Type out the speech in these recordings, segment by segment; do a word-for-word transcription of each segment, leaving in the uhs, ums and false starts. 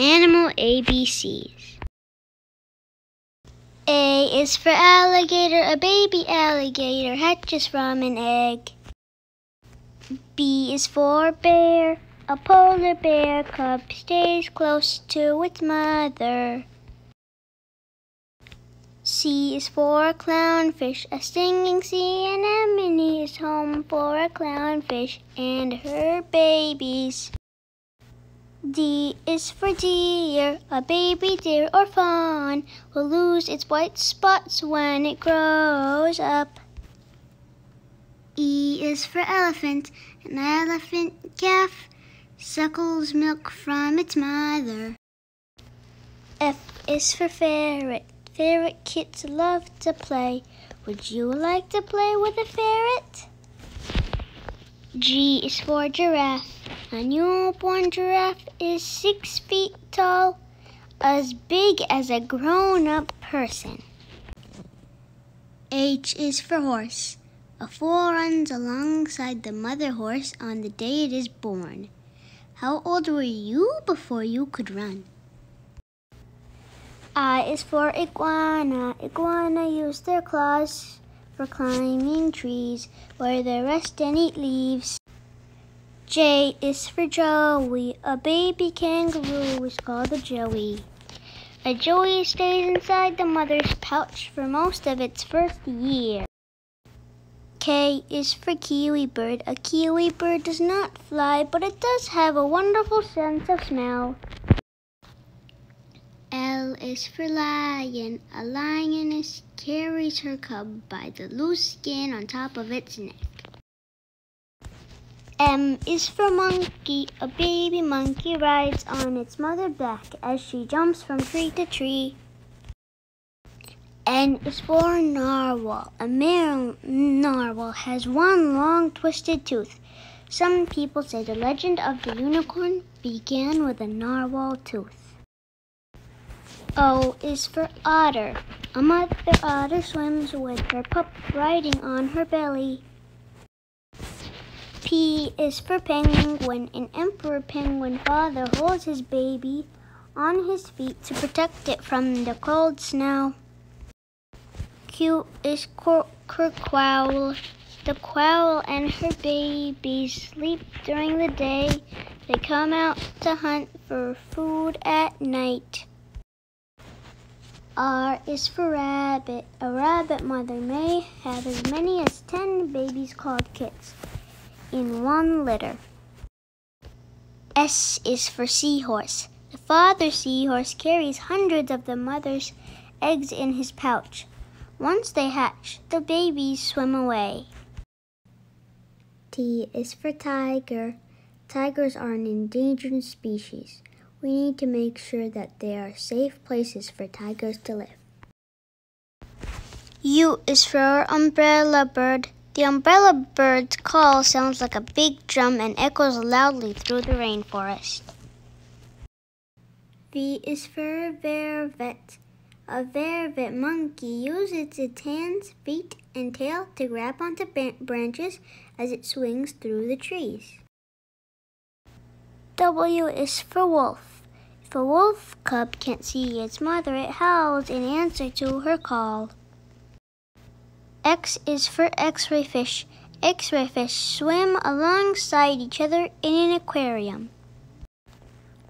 Animal A B Cs. A is for alligator, a baby alligator hatches from an egg. B is for bear, a polar bear cub stays close to its mother. C is for clownfish, a singing sea anemone is home for a clownfish and her babies. D is for deer, a baby deer or fawn will lose its white spots when it grows up. E is for elephant, an elephant calf suckles milk from its mother. F is for ferret, ferret kids love to play. Would you like to play with a ferret? G is for giraffe. A newborn giraffe is six feet tall, as big as a grown-up person. H is for horse. A foal runs alongside the mother horse on the day it is born. How old were you before you could run? I is for iguana. Iguana use their claws for climbing trees where they rest and eat leaves. J is for Joey. A baby kangaroo is called a joey. A joey stays inside the mother's pouch for most of its first year. K is for kiwi bird. A kiwi bird does not fly, but it does have a wonderful sense of smell. L is for lion. A lioness carries her cub by the loose skin on top of its neck. M is for monkey. A baby monkey rides on its mother back as she jumps from tree to tree. N is for narwhal. A male narwhal has one long twisted tooth. Some people say the legend of the unicorn began with a narwhal tooth. O is for otter. A mother otter swims with her pup riding on her belly. P is for penguin. An emperor penguin father holds his baby on his feet to protect it from the cold snow. Q is for quoll. The quoll and her babies sleep during the day. They come out to hunt for food at night. R is for rabbit. A rabbit mother may have as many as ten babies called kits in one litter. S is for seahorse. The father seahorse carries hundreds of the mother's eggs in his pouch. Once they hatch, the babies swim away. T is for tiger. Tigers are an endangered species. We need to make sure that there are safe places for tigers to live. U is for umbrella bird. The umbrella bird's call sounds like a big drum and echoes loudly through the rainforest. V is for vervet. A vervet monkey uses its hands, feet, and tail to grab onto branches as it swings through the trees. W is for wolf. If a wolf cub can't see its mother, it howls in answer to her call. X is for X-ray fish. X-ray fish swim alongside each other in an aquarium.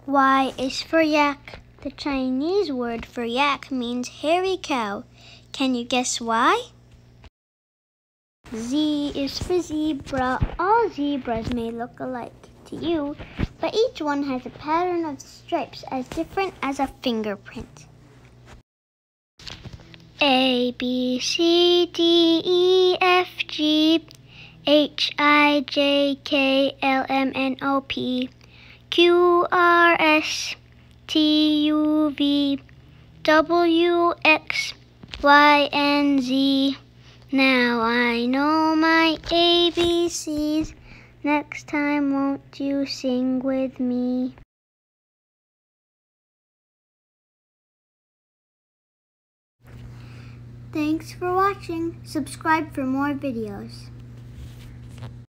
Y is for yak. The Chinese word for yak means hairy cow. Can you guess why? Z is for zebra. All zebras may look alike to you, but each one has a pattern of stripes as different as a fingerprint. A, B, C, D, E, F, G, H, I, J, K, L, M, N, O, P, Q, R, S, T, U, V, W, X, Y, and Z. Now I know my A B Cs. Next time, won't you sing with me? Thanks for watching. Subscribe for more videos.